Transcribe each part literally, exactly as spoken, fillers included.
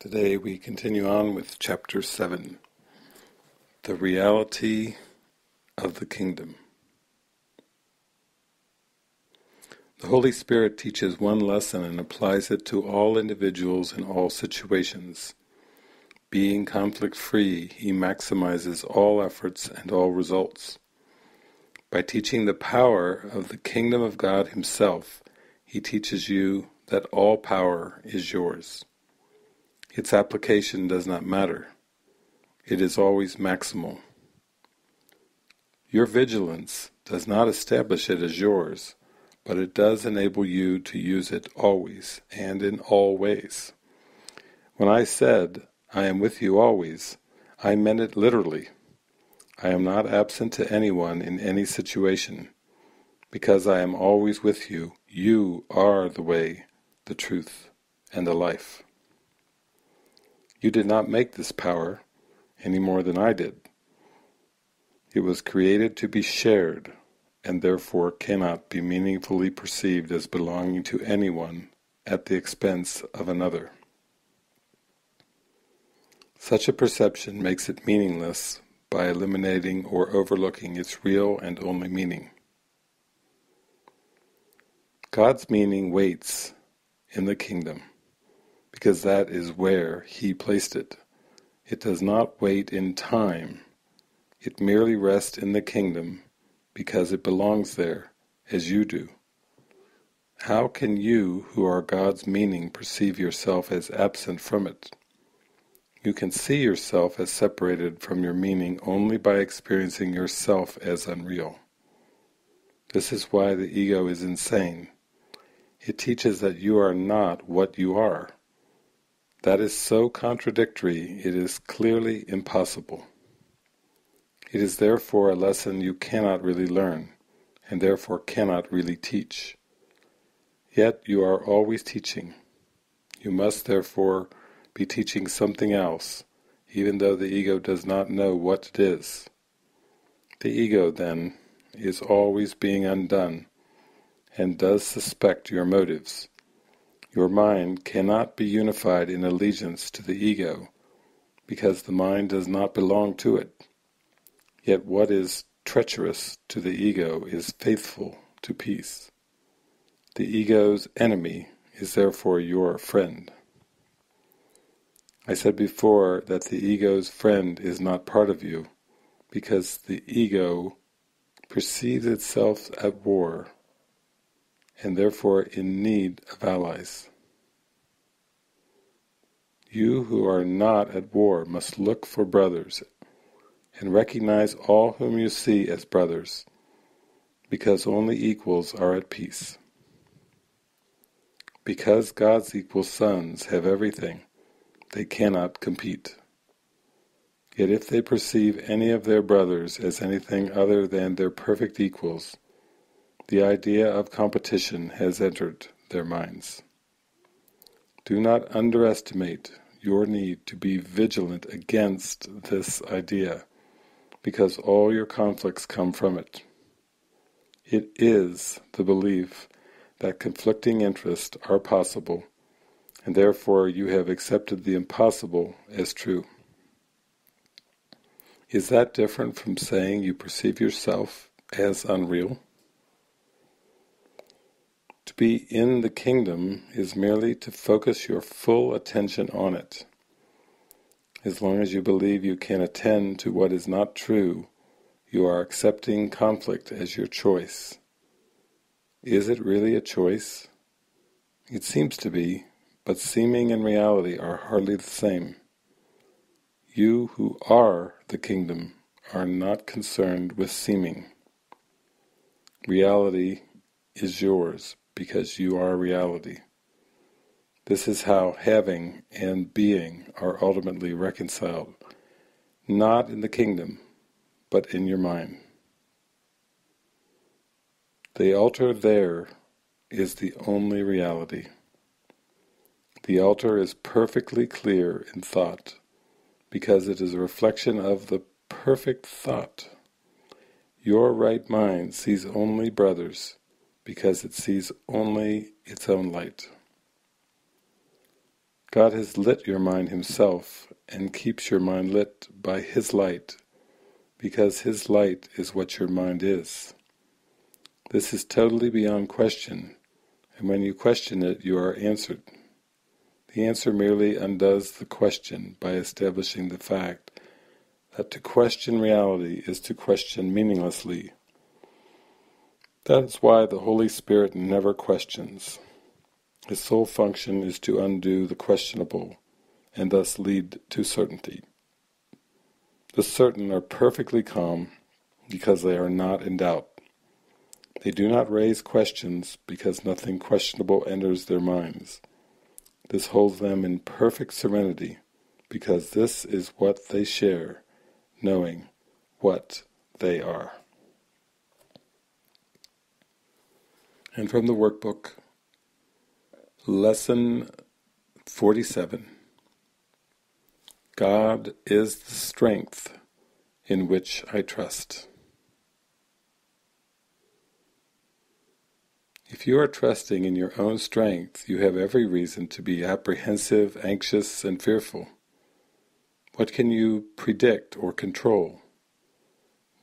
Today we continue on with Chapter seven, The Reality of the Kingdom. The Holy Spirit teaches one lesson and applies it to all individuals in all situations. Being conflict-free, He maximizes all efforts and all results. By teaching the power of the Kingdom of God Himself, He teaches you that all power is yours. Its application does not matter. It is always maximal. Your vigilance does not establish it as yours, but it does enable you to use it always and in all ways. When I said, "I am with you always," I meant it literally. I am not absent to anyone in any situation. Because I am always with you, you are the way, the truth, and the life. You did not make this power, any more than I did. It was created to be shared, and therefore cannot be meaningfully perceived as belonging to anyone at the expense of another. Such a perception makes it meaningless by eliminating or overlooking its real and only meaning. God's meaning waits in the kingdom, because that is where He placed it. It does not wait in time. It merely rests in the kingdom because it belongs there, as you do. How can you, who are God's meaning, perceive yourself as absent from it? You can see yourself as separated from your meaning only by experiencing yourself as unreal. This is why the ego is insane. It teaches that you are not what you are. That is so contradictory, it is clearly impossible. It is therefore a lesson you cannot really learn, and therefore cannot really teach. Yet you are always teaching. You must therefore be teaching something else, even though the ego does not know what it is. The ego, then, is always being undone, and does suspect your motives. Your mind cannot be unified in allegiance to the ego, because the mind does not belong to it. Yet what is treacherous to the ego is faithful to peace. The ego's enemy is therefore your friend. I said before that the ego's friend is not part of you, because the ego perceives itself at war, and therefore in need of allies. You who are not at war must look for brothers, and recognize all whom you see as brothers, because only equals are at peace. Because God's equal sons have everything, they cannot compete. Yet if they perceive any of their brothers as anything other than their perfect equals, the idea of competition has entered their minds. Do not underestimate your need to be vigilant against this idea, because all your conflicts come from it. It is the belief that conflicting interests are possible, and therefore you have accepted the impossible as true. Is that different from saying you perceive yourself as unreal? To be in the kingdom is merely to focus your full attention on it. As long as you believe you can attend to what is not true, you are accepting conflict as your choice. Is it really a choice? It seems to be, but seeming and reality are hardly the same. You who are the kingdom are not concerned with seeming. Reality is yours, because you are reality. This is how having and being are ultimately reconciled, not in the kingdom, but in your mind. The altar there is the only reality. The altar is perfectly clear in thought, because it is a reflection of the perfect thought. Your right mind sees only brothers, because it sees only its own light. God has lit your mind himself and keeps your mind lit by his light, because his light is what your mind is. This is totally beyond question, and when you question it, you are answered. The answer merely undoes the question by establishing the fact that to question reality is to question meaninglessly. That is why the Holy Spirit never questions. His sole function is to undo the questionable, and thus lead to certainty. The certain are perfectly calm, because they are not in doubt. They do not raise questions, because nothing questionable enters their minds. This holds them in perfect serenity, because this is what they share, knowing what they are. And from the Workbook, Lesson forty-seven. God is the strength in which I trust. If you are trusting in your own strength, you have every reason to be apprehensive, anxious, and fearful. What can you predict or control?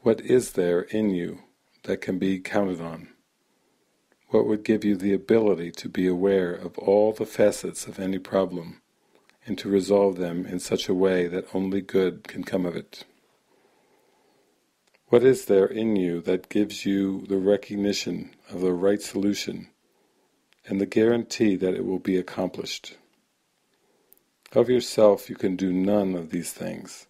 What is there in you that can be counted on? What would give you the ability to be aware of all the facets of any problem, and to resolve them in such a way that only good can come of it? What is there in you that gives you the recognition of the right solution, and the guarantee that it will be accomplished? Of yourself you can do none of these things.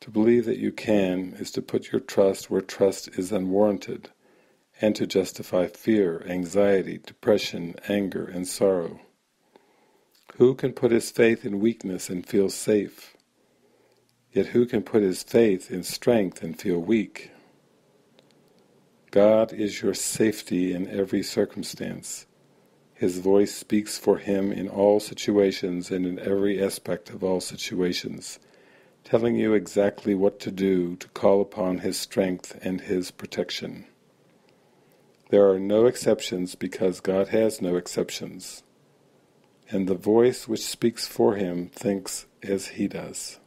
To believe that you can is to put your trust where trust is unwarranted, and to justify fear, anxiety, depression, anger, and sorrow. Who can put his faith in weakness and feel safe? Yet who can put his faith in strength and feel weak? God is your safety in every circumstance. His voice speaks for him in all situations and in every aspect of all situations, telling you exactly what to do to call upon his strength and his protection. There are no exceptions because God has no exceptions. And the voice which speaks for him thinks as he does.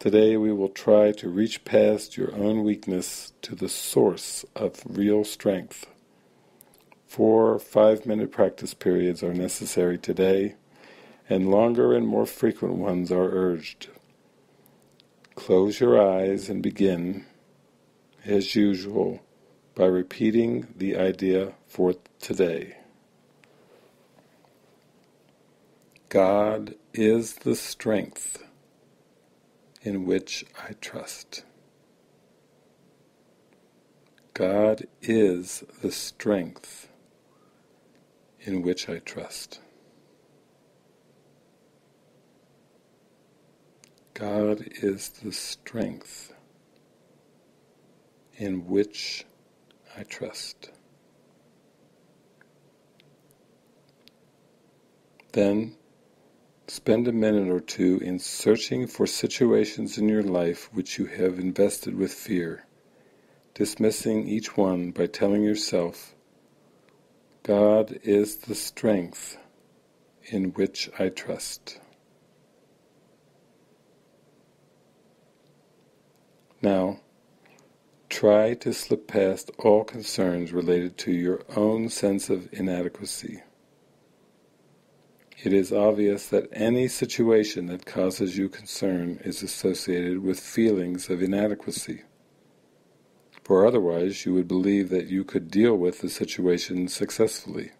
Today we will try to reach past your own weakness to the source of real strength. Four five-minute practice periods are necessary today, and longer and more frequent ones are urged. Close your eyes and begin, as usual, by repeating the idea for today. God is the strength in which I trust. God is the strength in which I trust. God is the strength in which I trust. Then, spend a minute or two in searching for situations in your life which you have invested with fear, dismissing each one by telling yourself, God is the strength in which I trust. Now, try to slip past all concerns related to your own sense of inadequacy. It is obvious that any situation that causes you concern is associated with feelings of inadequacy, for otherwise you would believe that you could deal with the situation successfully.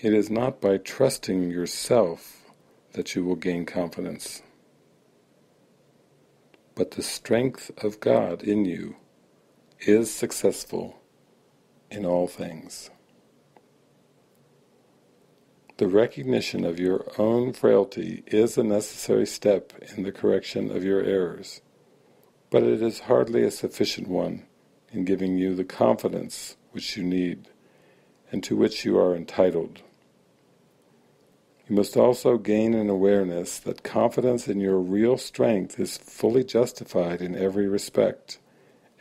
It is not by trusting yourself that you will gain confidence, but the strength of God in you is successful in all things. The recognition of your own frailty is a necessary step in the correction of your errors, but it is hardly a sufficient one in giving you the confidence which you need and to which you are entitled. You must also gain an awareness that confidence in your real strength is fully justified in every respect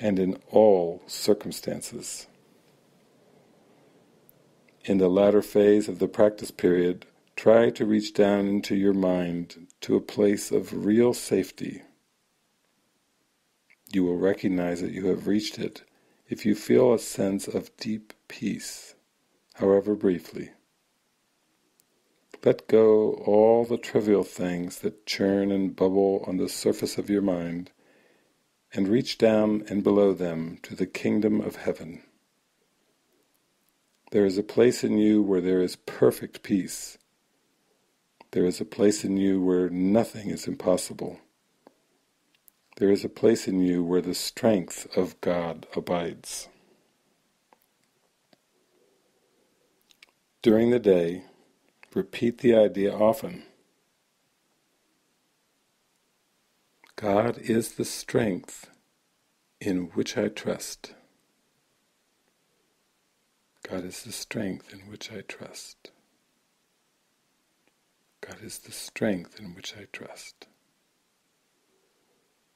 and in all circumstances. In the latter phase of the practice period, try to reach down into your mind to a place of real safety. You will recognize that you have reached it if you feel a sense of deep peace, however briefly. Let go all the trivial things that churn and bubble on the surface of your mind, and reach down and below them to the kingdom of heaven. There is a place in you where there is perfect peace. There is a place in you where nothing is impossible. There is a place in you where the strength of God abides. During the day, repeat the idea often. God is the strength in which I trust. God is the strength in which I trust. God is the strength in which I trust.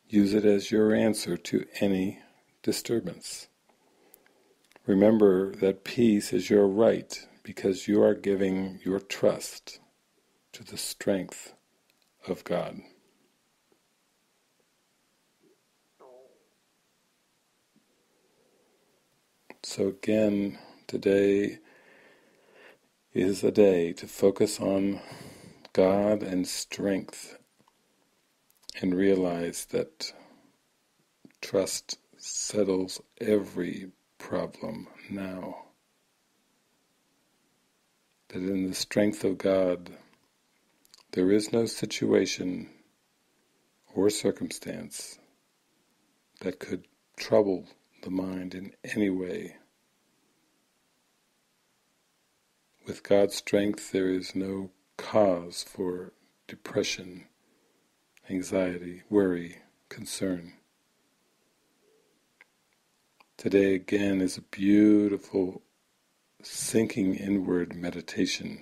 Use it as your answer to any disturbance. Remember that peace is your right, because you are giving your trust to the strength of God. So again, today is a day to focus on God and strength, and realize that trust settles every problem now. That in the strength of God, there is no situation or circumstance that could trouble the mind in any way. With God's strength, there is no cause for depression, anxiety, worry, concern. Today again is a beautiful sinking inward meditation,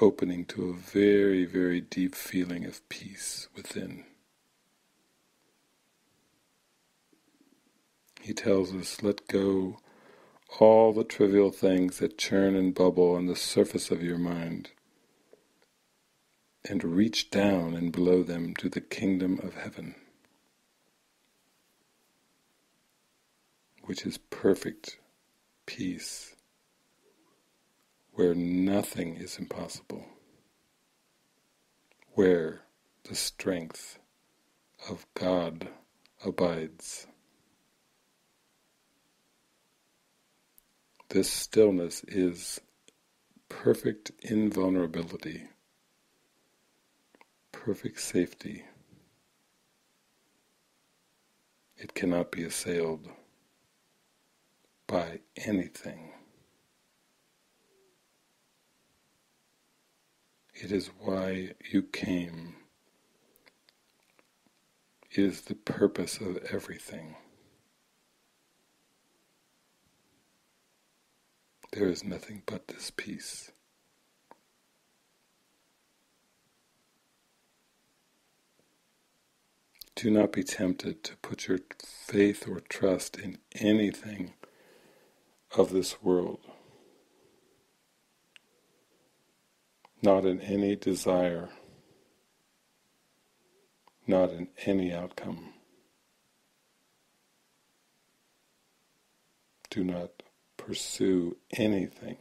opening to a very, very deep feeling of peace within. He tells us, let go all the trivial things that churn and bubble on the surface of your mind, and reach down and below them to the kingdom of heaven, which is perfect peace, where nothing is impossible, where the strength of God abides. This stillness is perfect invulnerability, perfect safety. It cannot be assailed by anything. It is why you came. It is the purpose of everything. There is nothing but this peace. Do not be tempted to put your faith or trust in anything of this world, not in any desire, not in any outcome. Do not pursue anything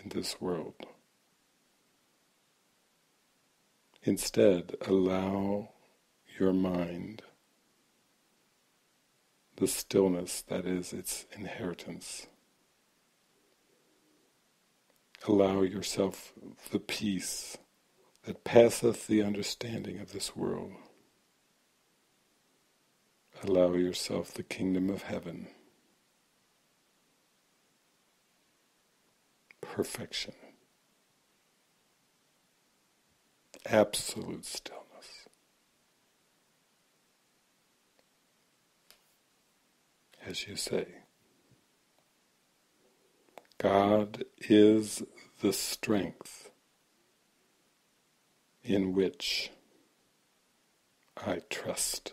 in this world. Instead, allow your mind the stillness that is its inheritance. Allow yourself the peace that passeth the understanding of this world. Allow yourself the kingdom of heaven. Perfection. Absolute stillness. As you say, God is the strength in which I trust.